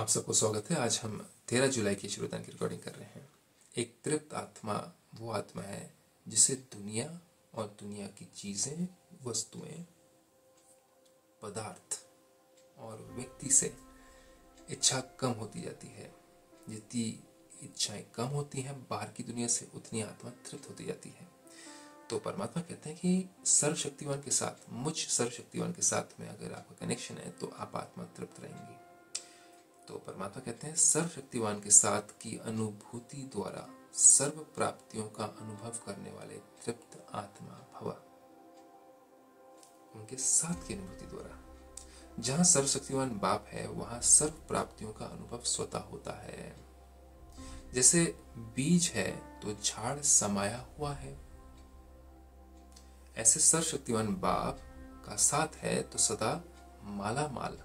आप सबको स्वागत है। आज हम 13 जुलाई की शुरुआत की रिकॉर्डिंग कर रहे हैं। एक तृप्त आत्मा वो आत्मा है जिसे दुनिया और दुनिया की चीजें, वस्तुएं, पदार्थ और व्यक्ति से इच्छा कम होती जाती है। जितनी इच्छाएं कम होती हैं बाहर की दुनिया से, उतनी आत्मा तृप्त होती जाती है। तो परमात्मा कहते हैं कि सर्वशक्तिमान के साथ, मुझ सर्वशक्तिमान के साथ में अगर आपका कनेक्शन है तो आप आत्मा तृप्त रहेंगी। तो परमात्मा कहते हैं सर्वशक्तिमान के साथ की अनुभूति द्वारा सर्व प्राप्तियों का अनुभव करने वाले तृप्त आत्मा भवा, उनके साथ की अनुभूति द्वारा। जहां सर्वशक्तिमान बाप है वहां सर्व प्राप्तियों का अनुभव स्वतः होता है। जैसे बीज है तो झाड़ समाया हुआ है, ऐसे सर्वशक्तिमान बाप का साथ है तो सदा माला माल,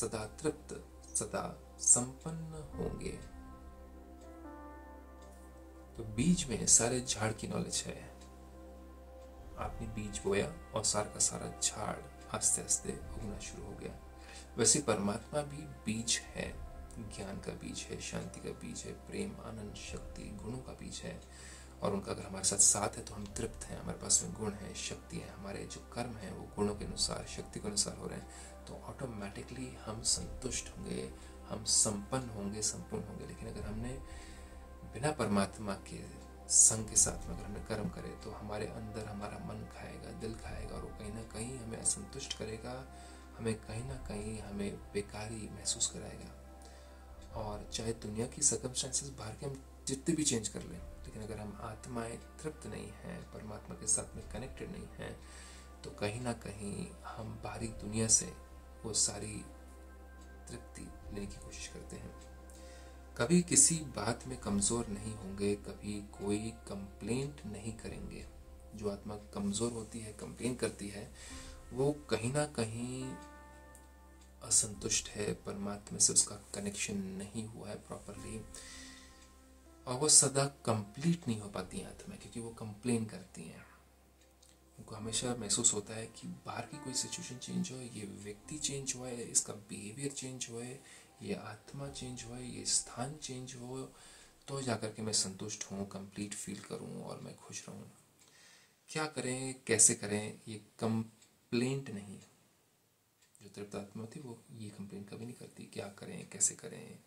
सदा तृप्त, सदा संपन्न होंगे। तो बीज में सारे झाड़ की नॉलेज है। आपने बीज बोया और सारा का सारा झाड़ आस्ते आस्ते उगना शुरू हो गया। वैसे परमात्मा भी बीज है, ज्ञान का बीज है, शांति का बीज है, प्रेम, आनंद, शक्ति, गुणों का बीज है। और उनका अगर हमारे साथ साथ है तो हम तृप्त हैं। हमारे पास में गुण है, शक्ति है, हमारे जो कर्म हैं वो गुणों के अनुसार, शक्ति के अनुसार हो रहे हैं, तो ऑटोमेटिकली हम संतुष्ट होंगे, हम संपन्न होंगे, संपूर्ण होंगे। लेकिन अगर हमने बिना परमात्मा के संग के साथ में अगर हमने कर्म करे तो हमारे अंदर हमारा मन खाएगा, दिल खाएगा, और वो कहीं ना कहीं हमें असंतुष्ट करेगा, हमें कहीं ना कहीं हमें बेकारी महसूस कराएगा। और चाहे दुनिया की सर्कमस्टांसेस बाहर के हम जितने भी चेंज कर लें, लेकिन अगर हम आत्माएं तृप्त नहीं हैं, परमात्मा के साथ में कनेक्टेड नहीं हैं, तो कहीं ना कहीं हम बाहरी दुनिया से वो सारी तृप्ति लेने की कोशिश करते हैं। कभी किसी बात में कमज़ोर नहीं होंगे, कभी कोई कंप्लेंट नहीं करेंगे। जो आत्मा कमज़ोर होती है, कंप्लेंट करती है, वो कहीं ना कहीं असंतुष्ट है, परमात्मा से उसका कनेक्शन नहीं हुआ है प्रॉपरली, और वो सदा कंप्लीट नहीं हो पाती है आत्मा, क्योंकि वो कंप्लेन करती हैं। उनको हमेशा महसूस होता है कि बाहर की कोई सिचुएशन चेंज हो, ये व्यक्ति चेंज हुआ है, इसका बिहेवियर चेंज हुआ है, ये आत्मा चेंज हो, ये स्थान चेंज हो, तो जाकर के मैं संतुष्ट हूँ, कंप्लीट फील करूँ और मैं खुश रहूँ। क्या करें, कैसे करें, ये कंप्लेंट नहीं। जो तृप्त आत्मा थी वो ये कंप्लेंट कभी नहीं करती, क्या करें कैसे करें।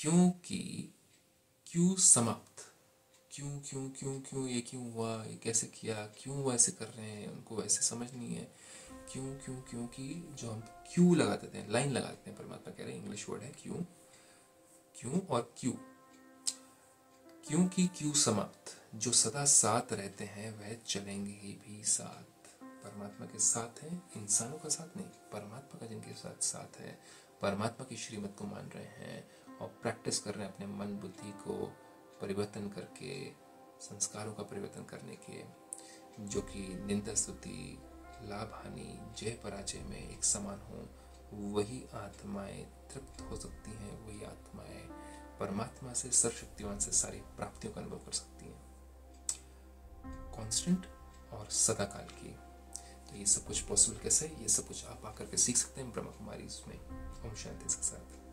क्योंकि क्यों समाप्त, क्यों क्यों क्यों क्यों, ये क्यों हुआ, ये कैसे किया, क्यों वैसे कर रहे हैं, उनको ऐसे समझ नहीं है। क्यों क्यों क्यों की जो हम क्यों लगा देते हैं, लाइन लगा देते हैं, परमात्मा कह रहे हैं, इंग्लिश वर्ड है क्यों, क्यों और क्यों। क्यों की क्यों समाप्त, जो सदा साथ रहते हैं वह चलेंगे ही भी साथ। परमात्मा के साथ है, इंसानों का साथ नहीं, परमात्मा का जिनके साथ साथ है, परमात्मा की श्रीमत को मान रहे हैं और प्रैक्टिस कर रहे हैं अपने मन बुद्धि को परिवर्तन करके, संस्कारों का परिवर्तन करने के, जो कि निंदा स्तुति, लाभ हानि, जय पराजय में एक समान हो। वही आत्माएं तृप्त हो सकती हैं, वही आत्माएं परमात्मा से, सर्वशक्तिमान से सारी प्राप्तियों का अनुभव कर सकती हैं, कांस्टेंट और सदाकाल की। तो ये सब कुछ पॉसिबल कैसे, ये सब कुछ आप आकर के सीख सकते हैं ब्रह्मा कुमारी में। ओम शांति के साथ।